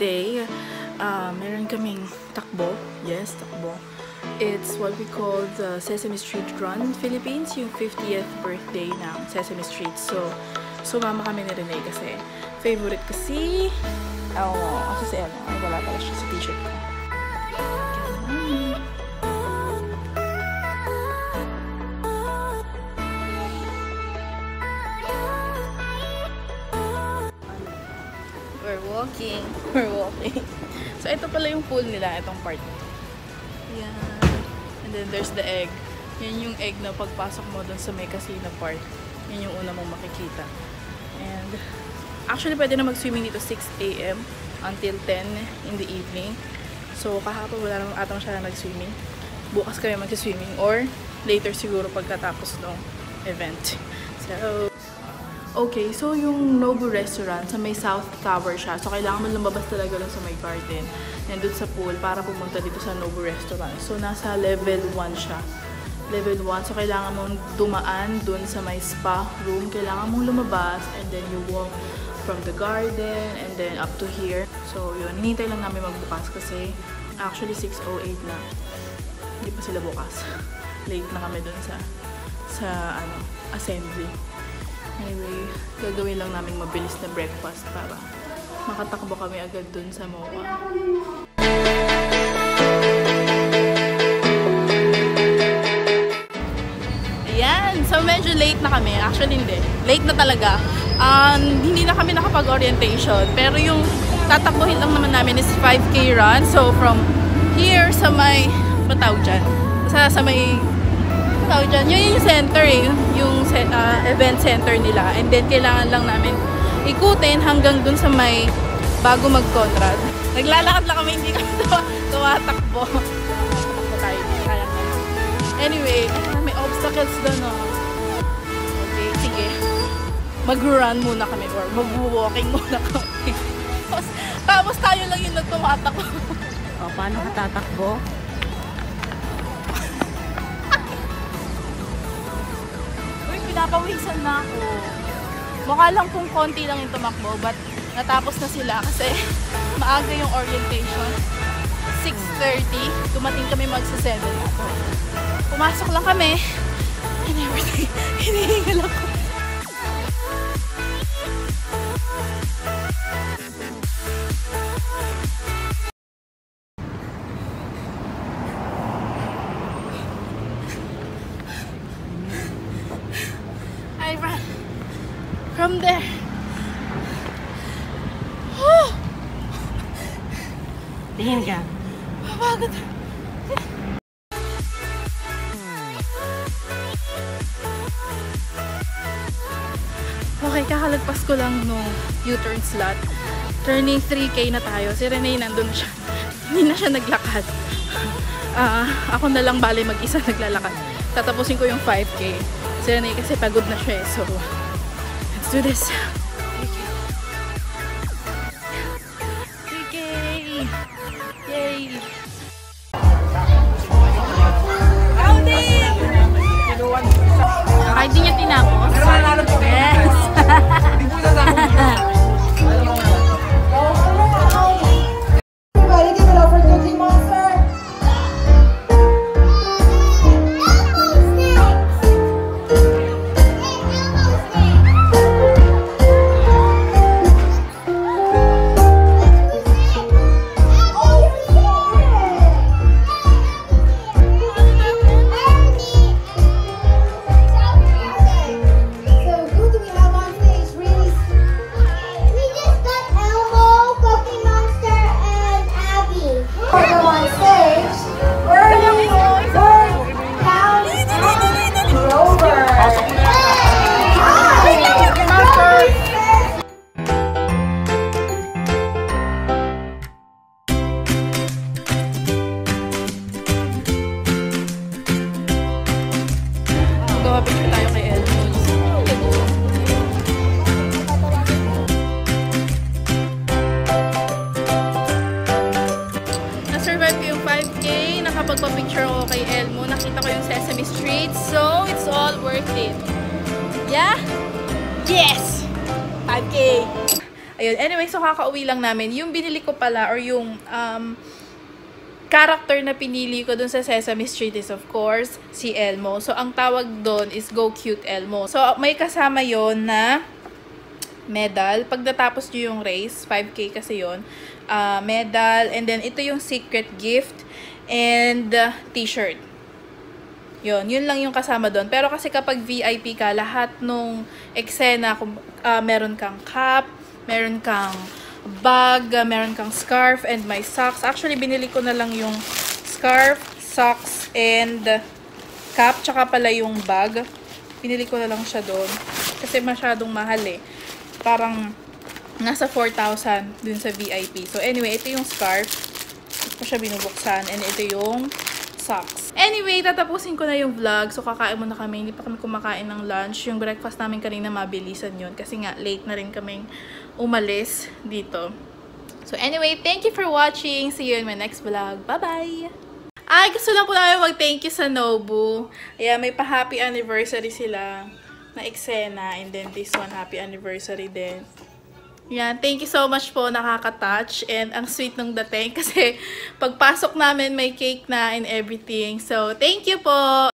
today, meron kaming takbo. Yes, takbo. It's what we call the Sesame Street Run Philippines, yung 50th birthday ng Sesame Street. So, sumama kami ni Renee kasi favorite kasi Elmo. Kasi si Elmo. Ay, wala pala siya sa t-shirt ko. We're walking. So, ito pala yung pool nila, itong part. Yeah. And then, there's the egg. Yan yung egg na pagpasok mo dun sa may casino part. Yan yung una mong makikita. And, actually, pwede na mag-swimming dito 6 AM until 10 in the evening. So, kahapon wala naman atang siya na nag-swimming. Bukas kami mag-swimming or later siguro pagkatapos ng event. So, okay, so yung Nobu restaurant sa may South Tower siya. So kailangan mo lumabas talaga lang sa may garden and dun sa pool para pumunta dito sa Nobu restaurant. So nasa level 1 siya. Level 1. So kailangan mong dumaan dun sa may spa room. Kailangan mong lumabas and then you walk from the garden and then up to here. So yun, hinihintay lang namin magbukas kasi actually 6:08 na. Hindi pa sila bukas. Late na kami dun sa ano, assembly. Anyway, gagawin lang namin mabilis na breakfast para makatakbo kami agad dun sa MOA. Ayan! So, medyo late na kami. Actually, hindi. Late na talaga. Hindi na kami nakapag-orientation. Pero yung tatakbohin lang naman namin is 5K run. So, from here sa may pataw dyan. Sa may tao dyan. Yun yung center eh. Yung event center nila. And then, kailangan lang namin ikutin hanggang dun sa may bago mag-contract. Naglalakad lang kami. Hindi kami tumatakbo. Tumatakbo tayo. Anyway, may obstacles dun oh. Okay, sige. Mag-run muna kami or mag-walking muna kami. Tapos tayo lang yung nagtumatakbo. O, paano katatakbo? Napawisan na ako. Mukha lang kung konti lang yung tumakbo but natapos na sila kasi maaga yung orientation. 6:30. Dumating kami magsa-7 ako. Pumasok lang kami. And everything. Hinihingal ako. From there. Oh! Tingin ka. Mapagod. Okay, kakalagpas ko lang nung U-turn slot. Turning 3K na tayo. Si Renee nandun siya. Hindi na siya naglakad. Ako na lang bale mag-isa naglalakad. Tatapusin ko yung 5K. Si Renee kasi pagod na siya eh. So, do this. 3K. Yay. Outing! Ay, di niya tinapos. Yes. Pagpa-picture ko kay Elmo, nakita ko yung Sesame Street. So, it's all worth it. Yeah? Yes! 5K! Ayun. Anyway, so kakauwi lang namin. Yung binili ko pala, or yung character na pinili ko dun sa Sesame Street is, of course, si Elmo. So, ang tawag dun is Go Cute Elmo. So, may kasama yon na medal. Pag natapos nyo yung race, 5K kasi yun, medal, and then ito yung secret gift, and t-shirt. Yun, yun lang yung kasama doon. Pero kasi kapag VIP ka, lahat nung eksena, meron kang cap, meron kang bag, meron kang scarf, and my socks. Actually, binili ko na lang yung scarf, socks, and cap, tsaka pala yung bag. Binili ko na lang siya doon. Kasi masyadong mahal eh. Parang nasa 4,000 dun sa VIP. So anyway, ito yung scarf. Ito siya binubuksan. And ito yung socks. Anyway, tatapusin ko na yung vlog. So, kakain muna kami. Hindi pa kami kumakain ng lunch. Yung breakfast namin kanina, mabilisan yun. Kasi nga, late na rin kaming umalis dito. So, anyway, thank you for watching. See you in my next vlog. Bye-bye! Ay, gusto lang po namin mag-thank you sa Nobu. Ayan, may pa-happy anniversary sila na eksena. And then, this one, happy anniversary din. Yan, thank you so much po, nakaka-touch. And ang sweet nung dating kasi pagpasok namin may cake na and everything. So, thank you po!